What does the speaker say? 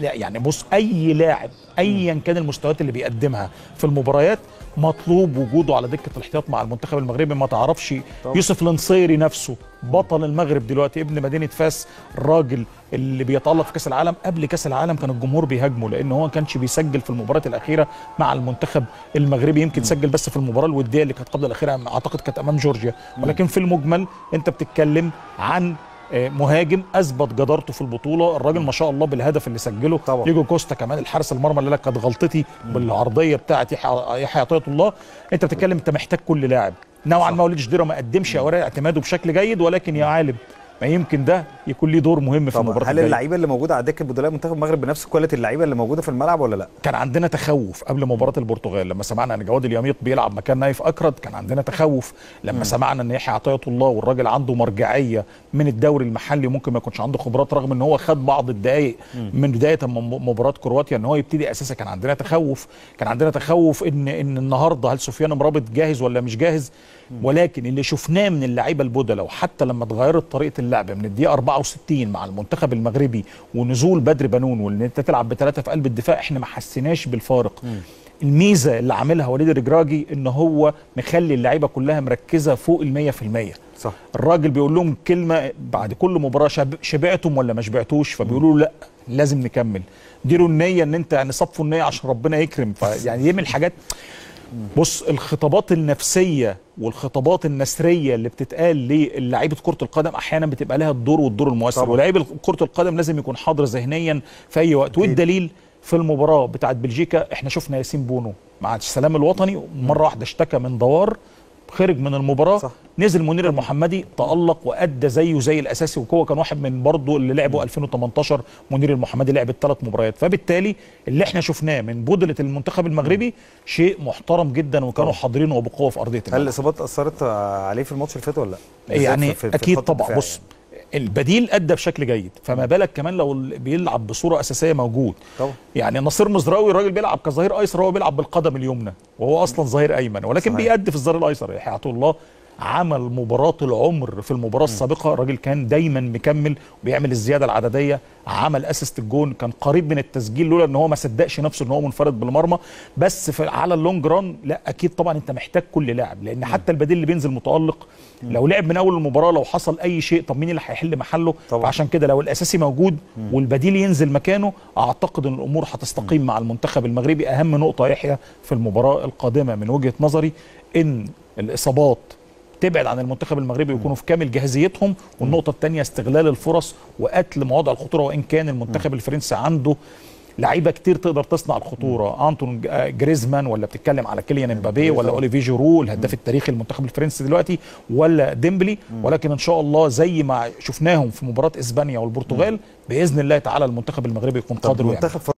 لا يعني بص، اي لاعب ايا كان المستويات اللي بيقدمها في المباريات مطلوب وجوده على دكه الاحتياط مع المنتخب المغربي. ما تعرفش طبعا. يوسف النصيري نفسه بطل المغرب دلوقتي، ابن مدينه فاس، الراجل اللي بيتالق في كاس العالم، قبل كاس العالم كان الجمهور بيهاجمه لان هو ما كانش بيسجل في المباريات الاخيره مع المنتخب المغربي. يمكن سجل بس في المباراه الوديه اللي كانت قبل الاخيره، اعتقد كانت امام جورجيا، ولكن في المجمل انت بتتكلم عن مهاجم اثبت جدارته في البطوله. الراجل ما شاء الله بالهدف اللي سجله طبعا. يجو كوستا كمان الحارس المرمى اللي لك كانت غلطتي بالعرضيه بتاعه يحيى عطية الله. انت بتتكلم انت محتاج كل لاعب نوعا ما. وليد جديره ما قدمش اوراق اعتماده بشكل جيد، ولكن يا عالم ما يمكن ده يكون ليه دور مهم في المباراه. هل اللعيبه اللي موجوده على دكه بدلاء منتخب المغرب بنفس كواليتي اللعيبه اللي موجوده في الملعب ولا لا؟ كان عندنا تخوف قبل مباراه البرتغال لما سمعنا ان جواد اليميط بيلعب مكان نايف اكرد، كان عندنا تخوف لما سمعنا ان يحيى عطية الله والراجل عنده مرجعيه من الدوري المحلي ممكن ما يكونش عنده خبرات، رغم ان هو خد بعض الدقائق من بدايه مباراه كرواتيا ان هو يبتدي اساسا. كان عندنا تخوف، كان عندنا تخوف ان النهارده هل سفيان مرابط جاهز ولا مش جاهز. ولكن اللي شفناه من اللعيبه البدلاء، وحتى لما اتغيرت طريقه اللعبه من الدقيقه 64 مع المنتخب المغربي ونزول بدر بنون وان انت تلعب بثلاثه في قلب الدفاع، احنا ما حسيناش بالفارق. الميزه اللي عاملها وليد الركراكي ان هو مخلي اللعيبه كلها مركزه فوق ال 100%. صح. الراجل بيقول لهم كلمه بعد كل مباراه، شبعتم ولا ما شبعتوش؟ فبيقولوا له لا لازم نكمل، ديروا النيه ان انت يعني صفوا النيه عشان ربنا يكرم. فيعني يعمل حاجات. بص، الخطابات النفسيه والخطابات النثريه اللي بتتقال للاعيبه كره القدم احيانا بتبقى لها الدور والدور المؤثر، ولاعيب كره القدم لازم يكون حاضر ذهنيا في اي وقت. والدليل في المباراه بتاعت بلجيكا احنا شفنا ياسين بونو مع السلام الوطني مره واحده اشتكى من دوار، خرج من المباراه. صح. نزل منير المحمدي تألق وأدى زيه زي الأساسي، وهو كان واحد من برضه اللي لعبوا 2018. منير المحمدي لعب الثلاث مباريات، فبالتالي اللي احنا شفناه من بدلة المنتخب المغربي شيء محترم جدا، وكانوا حاضرين وبقوة في أرضية الملعب. هل الإصابات أثرت عليه في الماتش اللي فات ولا لا؟ يعني في أكيد طبعا. بص، البديل أدى بشكل جيد، فما بالك كمان لو بيلعب بصورة أساسية موجود طبعا. يعني نصر مزراوي الراجل بيلعب كظهير أيسر، هو بيلعب بالقدم اليمنى وهو أصلا ظهير أيمن، ولكن بيأدي في الظهير الأيسر. يحيى عطية الله عمل مباراة العمر في المباراة السابقة، الراجل كان دايما مكمل وبيعمل الزيادة العددية، عمل اسيست الجون، كان قريب من التسجيل لولا ان هو ما صدقش نفسه ان هو منفرد بالمرمى. بس على اللونج ران لا اكيد طبعا انت محتاج كل لاعب، لان حتى البديل اللي بينزل متألق لو لعب من اول المباراة لو حصل اي شيء طب مين اللي هيحل محله؟ فعشان كده لو الاساسي موجود والبديل ينزل مكانه اعتقد ان الامور هتستقيم مع المنتخب المغربي. اهم نقطة يحيى في المباراة القادمة من وجهة نظري ان الاصابات تبعد عن المنتخب المغربي ويكونوا في كامل جاهزيتهم. والنقطة الثانية استغلال الفرص وقتل مواضع الخطورة، وإن كان المنتخب الفرنسي عنده لعيبة كتير تقدر تصنع الخطورة، انطون جريزمان ولا بتتكلم على كيليان امبابي ولا اوليفي جيرو الهداف التاريخي للمنتخب الفرنسي دلوقتي ولا ديمبلي. ولكن ان شاء الله زي ما شفناهم في مباراة اسبانيا والبرتغال بإذن الله تعالى المنتخب المغربي يكون قادر.